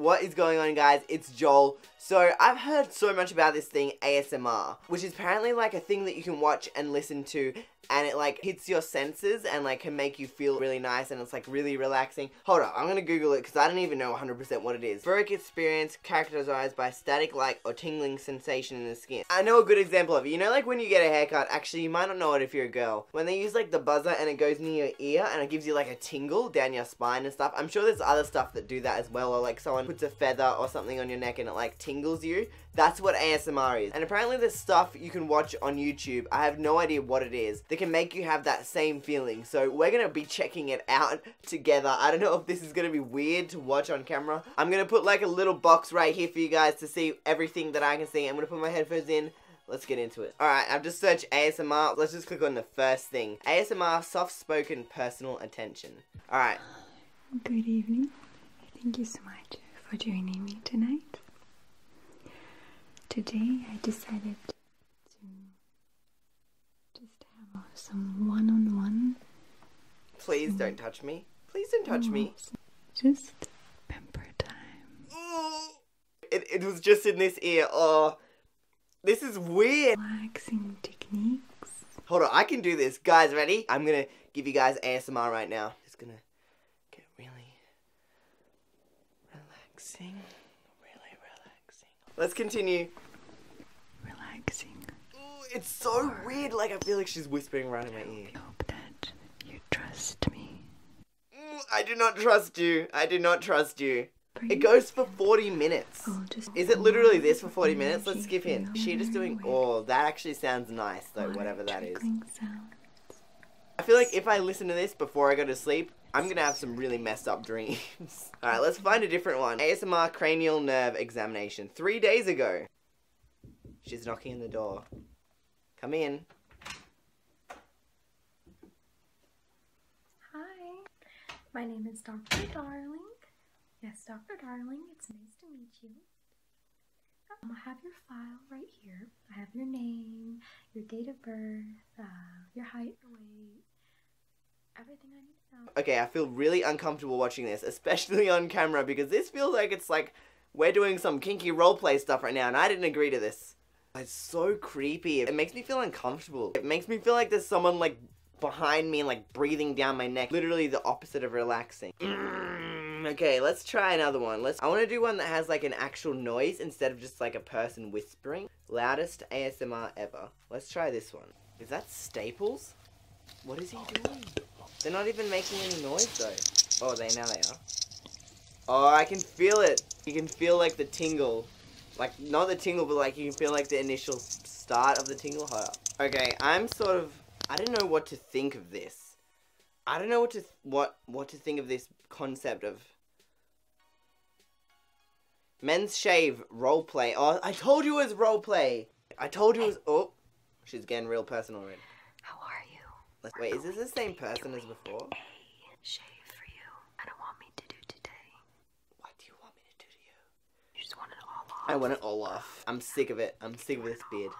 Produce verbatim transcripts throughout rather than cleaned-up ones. What is going on, guys? It's Joel. So, I've heard so much about this thing, A S M R, which is apparently like a thing that you can watch and listen to, and it like hits your senses and like can make you feel really nice, and it's like really relaxing. Hold up, I'm gonna Google it because I don't even know one hundred percent what it is. Euphoric experience characterized by static-like or tingling sensation in the skin. I know a good example of it. You know, like when you get a haircut, actually you might not know it if you're a girl, when they use like the buzzer and it goes near your ear and it gives you like a tingle down your spine and stuff. I'm sure there's other stuff that do that as well, or like someone puts a feather or something on your neck and it like tingles. Tingles you. That's what A S M R is. And apparently there's stuff you can watch on YouTube, I have no idea what it is, that can make you have that same feeling. So we're gonna be checking it out together. I don't know if this is gonna be weird to watch on camera. I'm gonna put like a little box right here for you guys to see everything that I can see. I'm gonna put my headphones in. Let's get into it. Alright, I've just searched A S M R. Let's just click on the first thing. A S M R, soft-spoken personal attention. Alright. Good evening. Thank you so much for joining me tonight. Today I decided to just have some one-on-one. Please don't touch me. Please don't touch me. Just pamper time. It, it was just in this ear. Oh, this is weird. Relaxing techniques. Hold on, I can do this. Guys, ready? I'm gonna give you guys A S M R right now. Just gonna get really relaxing. Let's continue. Relaxing. Ooh, it's so or weird, like I feel like she's whispering around in my ear. I hope that you trust me. Ooh, I do not trust you. I do not trust you. Breathe. It goes for forty minutes. Oh, just is it literally this for forty minutes? Let's skip in. She just doing, oh, that actually sounds nice though, whatever that is. Sounds. I feel like if I listen to this before I go to sleep, I'm gonna have some really messed up dreams. Alright, let's find a different one. A S M R cranial nerve examination. Three days ago. She's knocking on the door. Come in. Hi. My name is Doctor Darling. Yes, Doctor Darling, it's nice to meet you. Um, I have your file right here. I have your name, your date of birth, uh, your height, your weight. Everything I need to know. Okay, I feel really uncomfortable watching this, especially on camera, because this feels like it's like we're doing some kinky roleplay stuff right now, and I didn't agree to this. It's so creepy. It makes me feel uncomfortable. It makes me feel like there's someone like behind me and like breathing down my neck. Literally the opposite of relaxing. Mm, okay, let's try another one. Let's. I want to do one that has like an actual noise instead of just like a person whispering. Loudest A S M R ever. Let's try this one. Is that Staples? What is he doing? They're not even making any noise though. Oh, they now they are. Oh, I can feel it. You can feel like the tingle. Like, not the tingle, but like you can feel like the initial start of the tingle. Hold up. Okay, I'm sort of, I don't know what to think of this. I don't know what to, what, what to think of this concept of. Men's shave, roleplay. Oh, I told you it was roleplay. I told you it was, oh. She's getting real personal already. How are you? Let's, wait, is this the same person as before? A shave for you. I don't want me to do today. What do you want me to do to you? You just want it all off. I want it all off. I'm sick of it. I'm sick of this beard.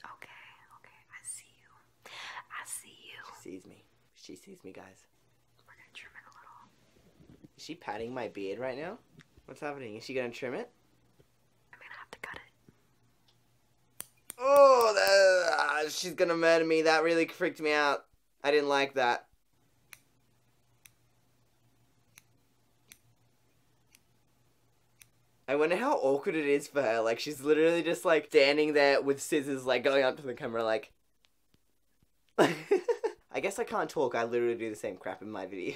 Okay, okay. I see you. I see you. She sees me. She sees me, guys. We're gonna trim it a little. Is she patting my beard right now? What's happening? Is she gonna trim it? I'm gonna have to cut it. Oh, that... she's gonna murder me. That really freaked me out. I didn't like that. I wonder how awkward it is for her. Like, she's literally just, like, standing there with scissors, like, going up to the camera, like... I guess I can't talk. I literally do the same crap in my video.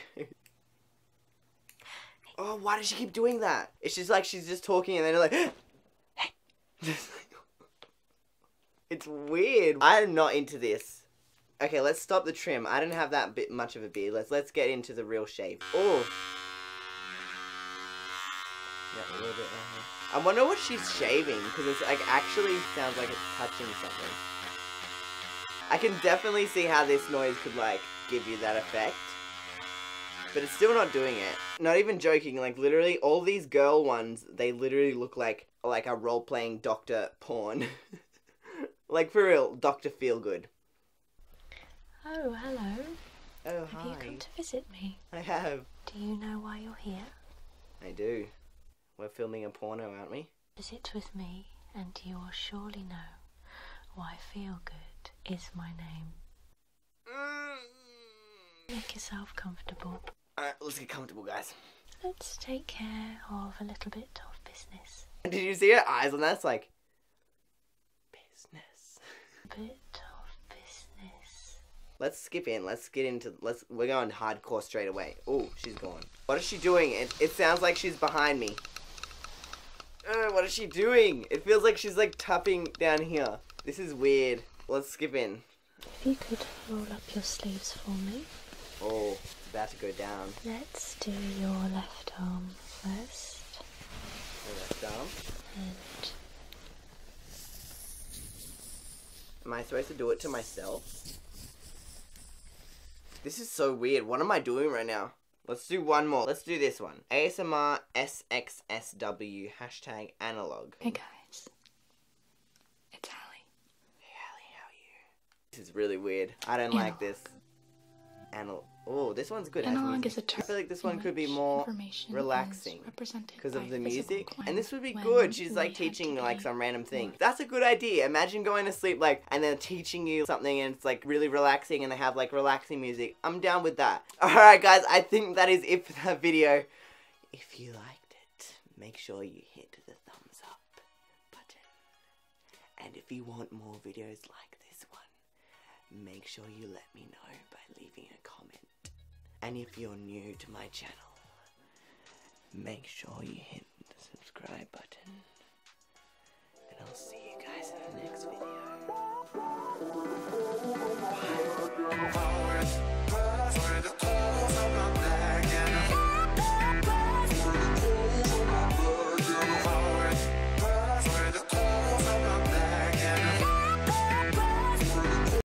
Oh, why does she keep doing that? It's just like she's just talking and then, like... Hey! It's weird. I am not into this. Okay, let's stop the trim. I don't have that bit much of a beard. Let's let's get into the real shave. Oh. Yeah, a little bit right here. I wonder what she's shaving, because it's like actually sounds like it's touching something. I can definitely see how this noise could like give you that effect. But it's still not doing it. Not even joking, like literally all these girl ones, they literally look like like a role-playing doctor porn. Like, for real, Doctor Feelgood. Oh, hello. Oh, hi. Have you come to visit me? I have. Do you know why you're here? I do. We're filming a porno, aren't we? Visit with me and you will surely know why Feel Good is my name. Mm. Make yourself comfortable. Alright, let's get comfortable, guys. Let's take care of a little bit of business. Did you see her eyes on that? It's like... business. A bit of business. Let's skip in. Let's get into... Let's. We're going hardcore straight away. Oh, she's gone. What is she doing? It, it sounds like she's behind me. Uh, what is she doing? It feels like she's like tapping down here. This is weird. Let's skip in. If you could roll up your sleeves for me. Oh, it's about to go down. Let's do your left arm first. Your left arm? And... am I supposed to do it to myself? This is so weird. What am I doing right now? Let's do one more. Let's do this one. A S M R S X S W hashtag analog. Hey guys. It's Allie. Hey Allie, how are you? This is really weird. I don't analog. like this. Anal oh, this one's good. Analog is a term. I feel like this one could be more relaxing because of the music. And this would be good. She's like teaching like some random thing. That's a good idea. Imagine going to sleep like and they're teaching you something and it's like really relaxing and they have like relaxing music. I'm down with that. Alright guys, I think that is it for that video. If you liked it, make sure you hit the thumbs up button. And if you want more videos like this one, make sure you let me know by leaving a comment. And if you're new to my channel, make sure you hit the subscribe button.